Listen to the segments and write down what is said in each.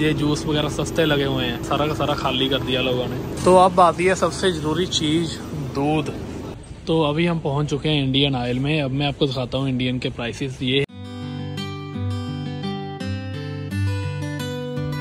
ये जूस वगैरह सस्ते लगे हुए हैं, सारा का सारा खाली कर दिया लोगों ने। तो अब आती है सबसे ज़रूरी चीज़, दूध। तो अभी हम पहुंच चुके हैं इंडियन आयल में। अब मैं आपको दिखाता हूं इंडियन के प्राइसेस। ये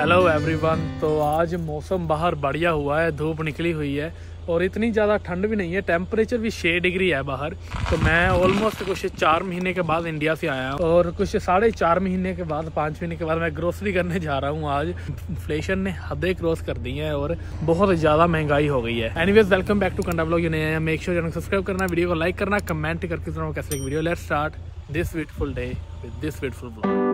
हेलो एवरीवन, तो आज मौसम बाहर बढ़िया हुआ है, धूप निकली हुई है और इतनी ज़्यादा ठंड भी नहीं है। टेम्परेचर भी 6 डिग्री है बाहर। तो मैं ऑलमोस्ट कुछ 4 महीने के बाद इंडिया से आया हूँ और कुछ 4.5 महीने के बाद, 5 महीने के बाद मैं ग्रोसरी करने जा रहा हूँ। आज इन्फ्लेशन ने हदें क्रॉस कर दी हैं और बहुत ज़्यादा महंगाई हो गई है। Anyways, welcome back to Kanda vlog. ये नया है, मेक श्योर चैनल सब्सक्राइब करना, वीडियो को लाइक करना, कमेंट करके सुनाओ कैसे video. Let's start this beautiful day with this beautiful vlog.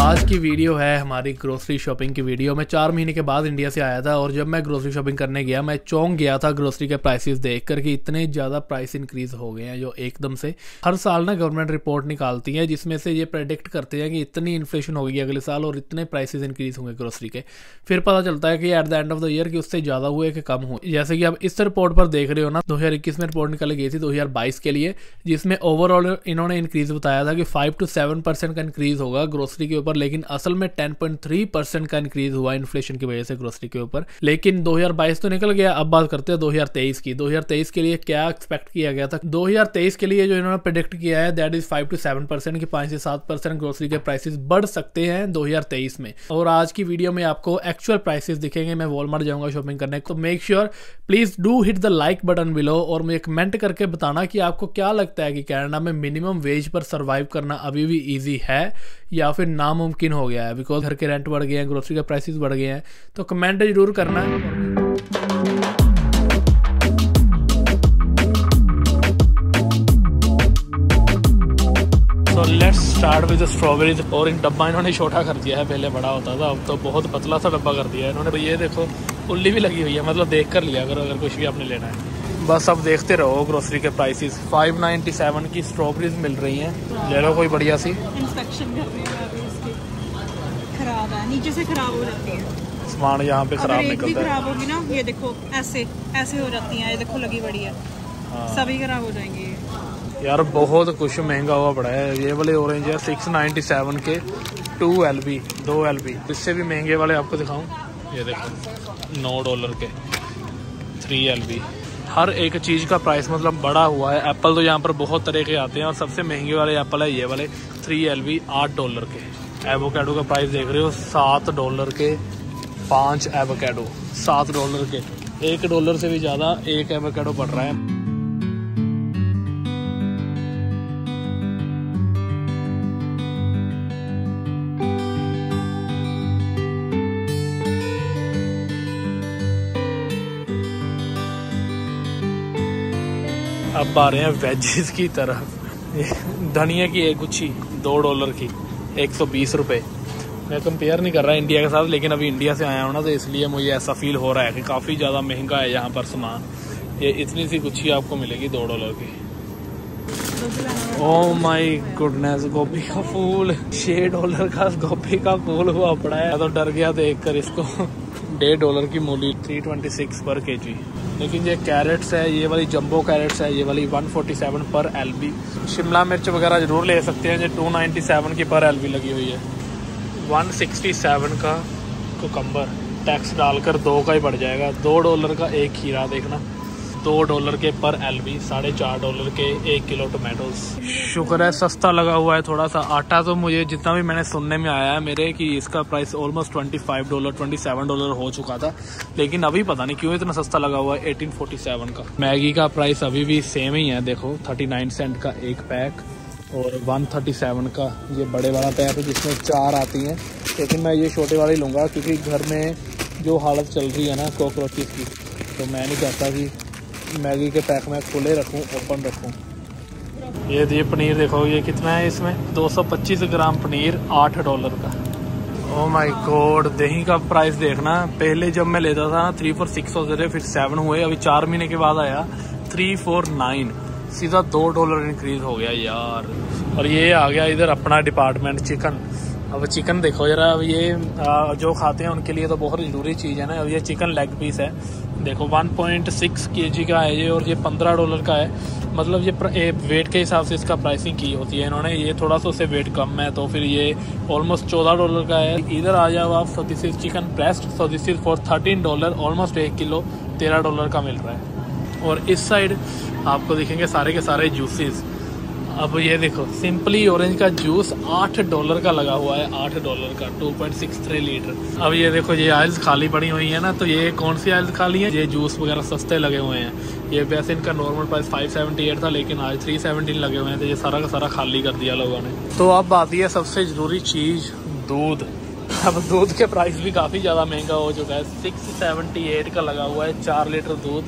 आज की वीडियो है हमारी ग्रोसरी शॉपिंग की वीडियो। मैं 4 महीने के बाद इंडिया से आया था और जब मैं ग्रोसरी शॉपिंग करने गया, मैं चौंक गया था ग्रोसरी के प्राइसेस देखकर कि इतने ज़्यादा प्राइस इंक्रीज़ हो गए हैं जो एकदम से। हर साल ना गवर्नमेंट रिपोर्ट निकालती है जिसमें से ये प्रेडिक्ट करते हैं कि इतनी इन्फ्लेशन होगी अगले साल और इतने प्राइसेस इंक्रीज़ होंगे ग्रोसरी के। फिर पता चलता है कि at the end of the year कि उससे ज़्यादा हुए कि कम हुए। जैसे कि आप इस रिपोर्ट पर देख रहे हो ना, 2021 में रिपोर्ट निकाली गई थी 2022 के लिए, जिसमें ओवरऑल इन्होंने इंक्रीज़ बताया था कि 5 से 7% का इंक्रीज़ होगा ग्रोसरी के ऊपर, लेकिन असल में 10.3% का इंक्रीज हुआ इन्फ्लेशन की वजह से ग्रोसरी के ऊपर। लेकिन 2022 तो निकल गया, अब बात करते हैं 2023 की। 2023 के लिए क्या एक्सपेक्ट किया गया था? 2023 के लिए जो इन्होंने प्रेडिक्ट किया है दैट इज 5 से 7% की 5 से 7% ग्रोसरी के प्राइसेस बढ़ सकते हैं 2023 में। और आज की वीडियो में आपको एक्चुअल प्राइसेस दिखेंगे। मैं वॉलमार्ट जाऊंगा शॉपिंग करने, तो make sure please do hit the like button below और मुझे कमेंट करके बताना कि आपको क्या लगता है कि कनाडा में मिनिमम वेज पर सर्वाइव करना अभी भी ईजी है या फिर नामुमकिन हो गया है, बिकॉज घर के रेंट बढ़ गए हैं, ग्रोसरी के प्राइसेस बढ़ गए हैं। तो कमेंट जरूर करना है। तो लेट्स स्टार्ट विद स्ट्रॉबेरीज। और इन डब्बा इन्होंने छोटा कर दिया है, पहले बड़ा होता था, अब तो बहुत पतला सा डब्बा कर दिया है इन्होंने। तो ये देखो उल्ली भी लगी हुई है, मतलब देख कर लिया अगर कुछ भी आपने लेना है। बस अब देखते रहो ग्रोसरी के प्राइसेस। 597 की स्ट्रॉबेरीज मिल रही हैं, ले लो कोई बढ़िया सी। इंस्पेक्शन कर रहे हैं अभी इसकी, खराब है नीचे से, खराब हो जाती है सामान यहाँ पे, खराब निकलता है। खराब होगी ना, ये देखो ऐसे ऐसे हो जाती है, ये देखो लगी बड़ी है, सभी खराब हो जाएंगे यार। बहुत कुछ महंगा हुआ पड़ा है। ये वाले ऑरेंज है 697 के 2 LB, 2 LB। इससे भी महंगे वाले आपको दिखाऊं, ये देखो $9 के 3 LB। हर एक चीज़ का प्राइस मतलब बढ़ा हुआ है। एप्पल तो यहाँ पर बहुत तरह के आते हैं और सबसे महंगे वाले एप्पल है ये वाले 3 LB $8 के। एवोकैडो का प्राइस देख रहे हो, $7 के 5 एवोकैडो, $7 के। $1 से भी ज़्यादा 1 एवोकैडो पड़ रहा है। अब आ रहे हैं वेजेस की तरफ। धनिया की एक गुच्छी $2 की, 120 रुपये। मैं कंपेयर नहीं कर रहा इंडिया के साथ, लेकिन अभी इंडिया से आया हूँ ना, तो इसलिए मुझे ऐसा फील हो रहा है कि काफ़ी ज़्यादा महंगा है यहाँ पर सामान। ये इतनी सी गुच्छी आपको मिलेगी $2 की। ओह माय गुडनेस, गोभी का फूल $6 का गोभी का फूल हुआ पड़ा है। तो डर गया देख कर इसको। $1.5 की मूली 326 पर kg। लेकिन ये कैरेट्स है, ये वाली जंबो कैरेट्स है, ये वाली 147 पर LB। शिमला मिर्च वगैरह ज़रूर ले सकते हैं, ये 297 की पर LB लगी हुई है। 167 का कोकम्बर, टैक्स डालकर 2 का ही बढ़ जाएगा। $2 का एक खीरा देखना, $2 के पर LB, $4.5 के 1 किलो टोमेटोस। शुक्र है सस्ता लगा हुआ है थोड़ा सा आटा। तो मुझे जितना भी मैंने सुनने में आया है मेरे कि इसका प्राइस ऑलमोस्ट $25, $27 हो चुका था, लेकिन अभी पता नहीं क्यों इतना सस्ता लगा हुआ है 1847 का। मैगी का प्राइस अभी भी सेम ही है, देखो 39 सेंट का एक पैक और 137 का ये बड़े वाला पैक है जिसमें 4 आती हैं। लेकिन मैं ये छोटे वाले लूँगा क्योंकि घर में जो हालत चल रही है ना कॉकरोचेज़ की, तो मैं नहीं चाहता कि मैगी के पैक में खुले रखूं, ओपन रखूं। ये दिए पनीर देखो, ये कितना है इसमें 225 ग्राम पनीर $8 का। ओ माय गॉड, दही का प्राइस देखना। पहले जब मैं लेता था 3 for 6 होते थे, फिर 7 हुए, अभी 4 महीने के बाद आया 3 for 9, सीधा $2 इंक्रीज हो गया यार। और ये आ गया इधर अपना डिपार्टमेंट चिकन। अब चिकन देखो जरा, अब ये जो खाते हैं उनके लिए तो बहुत ज़रूरी चीज़ है ना। अब ये चिकन लेग पीस है, देखो 1.6 kg का है ये, और ये $15 का है। मतलब ये वेट के हिसाब से इसका प्राइसिंग की होती है इन्होंने। ये थोड़ा सा उससे वेट कम है तो फिर ये ऑलमोस्ट $14 का है। इधर आ जाओ आप, so this is chicken breast, so this is for $13, almost 1 kilo $13 का मिल रहा है। और इस साइड आपको दिखेंगे सारे के सारे जूसेस। अब ये देखो सिंपली ऑरेंज का जूस $8 का लगा हुआ है, $8 का 2.63 लीटर। अब ये देखो ये आइल्स खाली पड़ी हुई है ना, तो ये कौन सी आइल्स खाली है, ये जूस वगैरह सस्ते लगे हुए हैं। ये वैसे इनका नॉर्मल प्राइस 578 था लेकिन आज 317 लगे हुए हैं, तो ये सारा का सारा खाली कर दिया लोगों ने। तो अब आती है सबसे ज़रूरी चीज़, दूध। अब दूध के प्राइस भी काफ़ी ज़्यादा महंगा हो चुका है, 678 का लगा हुआ है 4 लीटर दूध।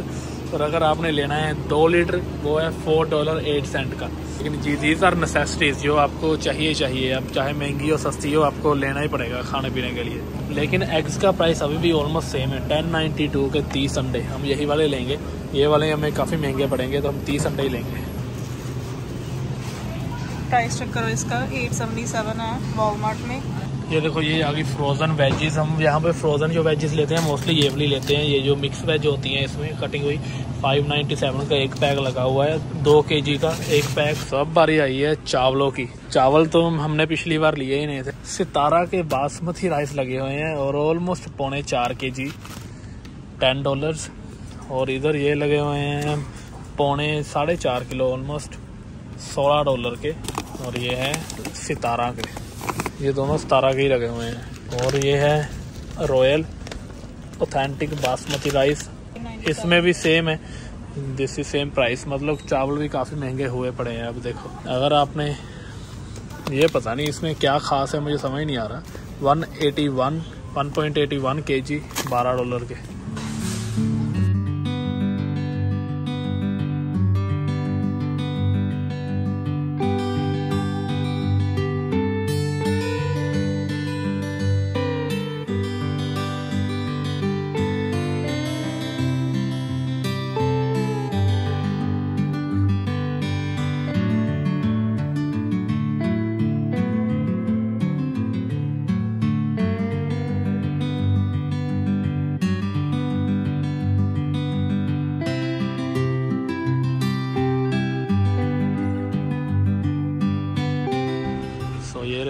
और अगर आपने लेना है 2 लीटर वो है $4.08 का। लेकिन जी दीज आर नेसेसिटीज़, जो आपको चाहिए, अब चाहे महंगी हो सस्ती हो आपको लेना ही पड़ेगा खाने पीने के लिए। लेकिन एग्स का प्राइस अभी भी ऑलमोस्ट सेम है, 10.92 के 30 अंडे। हम यही वाले लेंगे, ये वाले हमें काफ़ी महंगे पड़ेंगे तो हम 30 अंडे ही लेंगे। प्राइस चेक करो इसका, 877 है वॉलमार्ट में। ये देखो ये आ गई फ्रोज़न वेजेस। हम यहाँ पे फ्रोज़न जो वेजेस लेते हैं मोस्टली ये वाली लेते हैं, ये जो मिक्स वेज होती हैं इसमें कटिंग हुई। 597 का एक पैक लगा हुआ है, 2 kg का एक पैक। सब बारी आई है चावलों की। चावल तो हमने पिछली बार लिए ही नहीं थे। सितारा के बासमती राइस लगे हुए हैं और ऑलमोस्ट 4.25 kg $10। और इधर ये लगे हुए हैं 4.5 किलो ऑलमोस्ट $16 के। और ये है सितारा के, ये दोनों सितारा के ही लगे हुए हैं। और ये है रॉयल ऑथेंटिक बासमती राइस, इसमें भी सेम है, दिस इज सेम प्राइस। मतलब चावल भी काफ़ी महंगे हुए पड़े हैं। अब देखो अगर आपने ये, पता नहीं इसमें क्या खास है मुझे समझ नहीं आ रहा। 1.81 kg $12 के।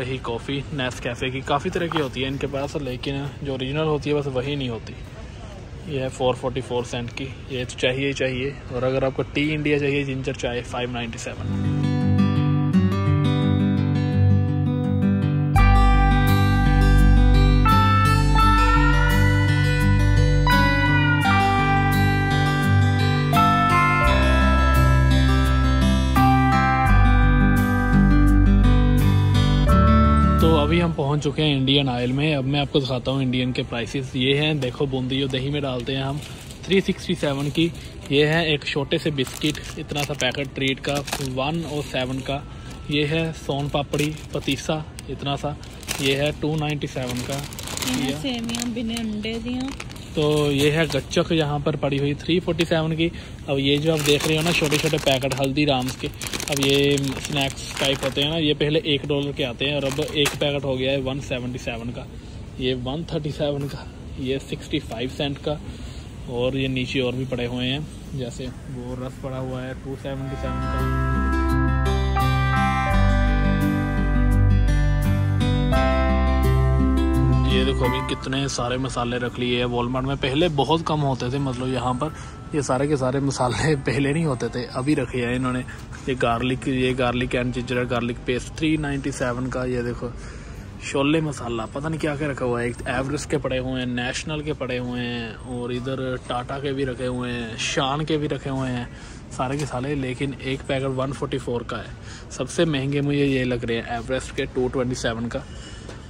रही कॉफ़ी नेस्कैफे की, काफ़ी तरह की होती है इनके पास, लेकिन जो ओरिजिनल होती है बस वही नहीं होती। ये है 4.44 सेंट की, ये तो चाहिए। और अगर आपको टी इंडिया चाहिए जिंजर चाय 597। अभी हम पहुंच चुके हैं इंडियन आयल में। अब मैं आपको दिखाता हूं इंडियन के प्राइसेस। ये हैं देखो बूंदी जो दही में डालते हैं हम, 367 की। ये है एक छोटे से बिस्किट इतना सा पैकेट ट्रीट का, 107 का। ये है सोन पापड़ी पतीसा इतना सा, ये है 297 का। ये सेमिया बिना अंडे दिया। तो ये है गच्चक यहाँ पर पड़ी हुई 347 की। अब ये जो आप देख रहे हो ना छोटे छोटे पैकेट हल्दीराम्स के, अब ये स्नैक्स टाइप होते हैं ना, ये पहले $1 के आते हैं और अब एक पैकेट हो गया है 177 का, ये 137 का, ये 65 सेंट का। और ये नीचे और भी पड़े हुए हैं जैसे वो रस पड़ा हुआ है 277 का। ये देखो अभी कितने सारे मसाले रख लिए हैं वॉलमार्ट में। पहले बहुत कम होते थे, मतलब यहाँ पर ये सारे के सारे मसाले पहले नहीं होते थे, अभी रखे हैं इन्होंने। ये garlic and ginger garlic paste 397 का। ये देखो शोले मसाला, पता नहीं क्या क्या रखा हुआ है। एक एवरेस्ट के पड़े हुए हैं, नेशनल के पड़े हुए हैं, और इधर टाटा के भी रखे हुए हैं, शान के भी रखे हुए हैं, सारे के सारे। लेकिन एक पैकेट 144 का है। सबसे महंगे मुझे ये लग रहे हैं एवरेस्ट के 227 का,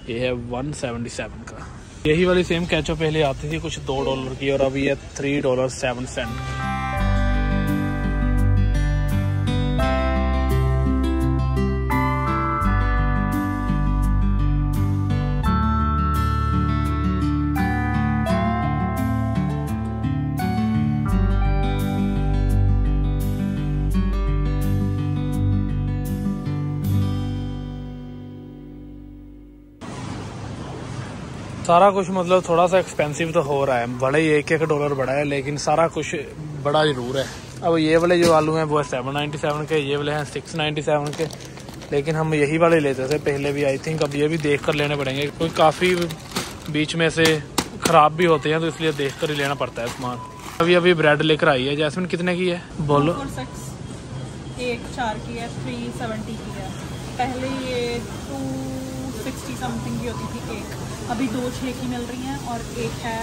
ये है 177 का। यही वाली सेम कैचअप पहले आती थी कुछ $2 की और अभी ये $3.07 की। सारा कुछ मतलब थोड़ा सा एक्सपेंसिव तो हो रहा है, बड़ा ही एक डॉलर बड़ा है, लेकिन सारा कुछ बड़ा जरूर है। अब ये वाले जो आलू हैं वो है 797 के, ये वाले हैं 697 के, लेकिन हम यही वाले लेते थे पहले भी आई थिंक। अब ये भी देख कर लेने पड़ेंगे क्योंकि काफ़ी बीच में से ख़राब भी होते हैं, तो इसलिए देख कर ही लेना पड़ता है सामान। अभी अभी ब्रेड लेकर आई है जैस्मिन, कितने की है बोलो? एक 4 की है, 370 की है। पहले ये 260 समथिंग की होती थी एक, अभी 2 6 की मिल रही है, और एक है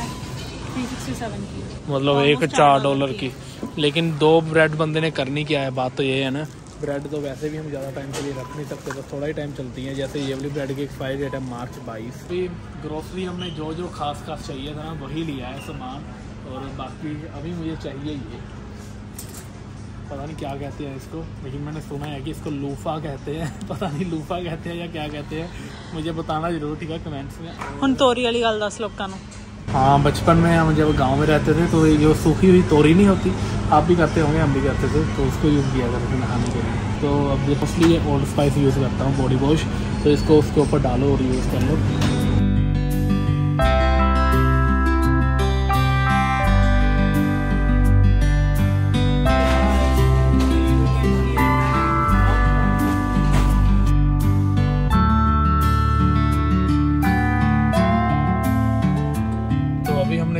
367 की, मतलब एक 4 डॉलर की। लेकिन 2 ब्रेड बंदे ने करनी क्या है, बात तो ये है ना। ब्रेड तो वैसे भी हम ज़्यादा टाइम के लिए रख नहीं सकते, तो थोड़ा ही टाइम चलती है। जैसे ये वाली ब्रेड की एक्सपायरी डेट है मार्च 22। ग्रोसरी हमने जो जो खास खास चाहिए था ना वही लिया है सामान, और बाकी अभी मुझे चाहिए ये, पता नहीं क्या कहते हैं इसको, लेकिन मैंने सुना है कि इसको लूफा कहते हैं, पता नहीं लूफा कहते हैं या क्या कहते हैं, मुझे बताना जरूर ठीक है कमेंट्स में। हम तोरी वाली गल दस लोग का। हाँ, बचपन में हम जब गांव में रहते थे तो जो सूखी हुई तोरी नहीं होती, आप भी करते होंगे, हम भी करते थे, तो उसको यूज़ किया करते थे नहाने के लिए। तो अब इसलिए ओल्ड स्पाइस यूज़ करता हूँ, बॉडी वॉश, तो इसको उसके ऊपर डालो और यूज़ कर लो।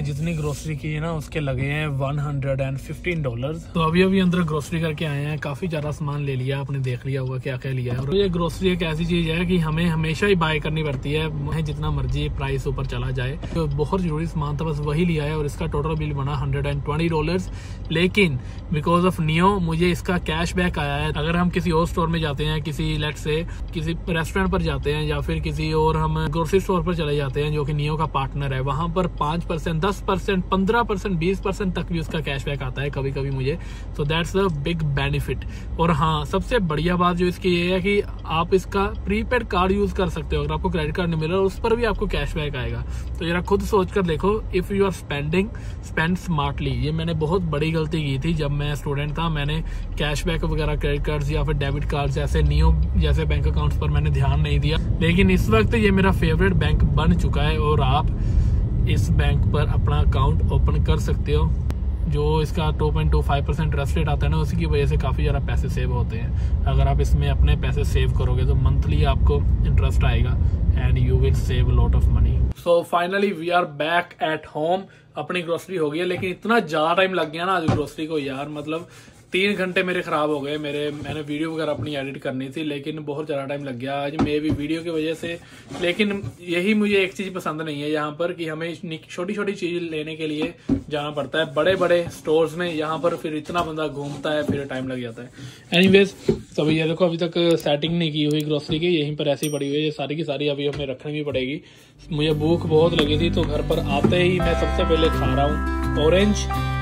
जितनी ग्रोसरी की है ना उसके लगे हैं $115। तो अभी अंदर ग्रोसरी करके आए हैं, काफी ज्यादा सामान ले लिया, आपने देख लिया होगा क्या क्या लिया है। और ये ग्रोसरी एक ऐसी चीज है कि हमें हमेशा ही बाय करनी पड़ती है, जितना मर्जी प्राइस ऊपर चला जाए। तो बहुत जरूरी सामान था, बस वही लिया है, और इसका टोटल बिल बना $120। लेकिन बिकॉज ऑफ नियो मुझे इसका कैश बैक आया है। अगर हम किसी और स्टोर में जाते हैं, किसी लेट से किसी रेस्टोरेंट पर जाते हैं, या फिर किसी और हम ग्रोसरी स्टोर पर चले जाते हैं जो की नियो का पार्टनर है, वहाँ पर 5%, 10%, 15%, 20% तक भी उसका कैशबैक आता है कभी कभी मुझे। So that's a big benefit. और हाँ, सबसे बढ़िया बात जो इसकी ये है कि आप इसका प्रीपेड कार्ड यूज कर सकते हो, अगर आपको क्रेडिट कार्ड नहीं मिल रहा उस पर भी आपको कैशबैक आएगा। तो जरा खुद सोच कर देखो, if you are spending, spend smartly. ये मैंने बहुत बड़ी गलती की थी जब मैं स्टूडेंट था, मैंने कैशबैक वगैरह क्रेडिट कार्ड या फिर डेबिट कार्ड जैसे नियो जैसे बैंक अकाउंट्स पर मैंने ध्यान नहीं दिया। लेकिन इस वक्त ये मेरा फेवरेट बैंक बन चुका है, और आप इस बैंक पर अपना अकाउंट ओपन कर सकते हो। जो इसका 2.25% इंटरेस्ट रेट आता है ना, उसकी वजह से काफ़ी ज़्यादा पैसे सेव होते हैं। अगर आप इसमें अपने पैसे सेव करोगे तो मंथली आपको इंटरेस्ट आएगा, and you will save lot of money. So finally we are back at home, अपनी ग्रोसरी हो गई है। लेकिन इतना ज़्यादा टाइम लग गया ना आज ग्रोसरी को यार, मतलब 3 घंटे मेरे ख़राब हो गए। मैंने वीडियो वगैरह अपनी एडिट करनी थी, लेकिन बहुत ज़्यादा टाइम लग गया आज मे भी वीडियो की वजह से। लेकिन यही मुझे एक चीज़ पसंद नहीं है यहाँ पर, कि हमें छोटी छोटी चीज़ लेने के लिए जाना पड़ता है बड़े बड़े स्टोर्स में, यहाँ पर फिर इतना बंदा घूमता है, फिर टाइम लग जाता है। एनीवेज, तो ये देखो अभी तक सेटिंग नहीं की हुई ग्रोसरी की, यहीं पर ऐसी पड़ी हुई है, ये सारी की सारी अभी हमें रखनी भी पड़ेगी। मुझे भूख बहुत लगी थी, तो घर पर आते ही मैं सबसे पहले खा रहा हूँ ऑरेंज।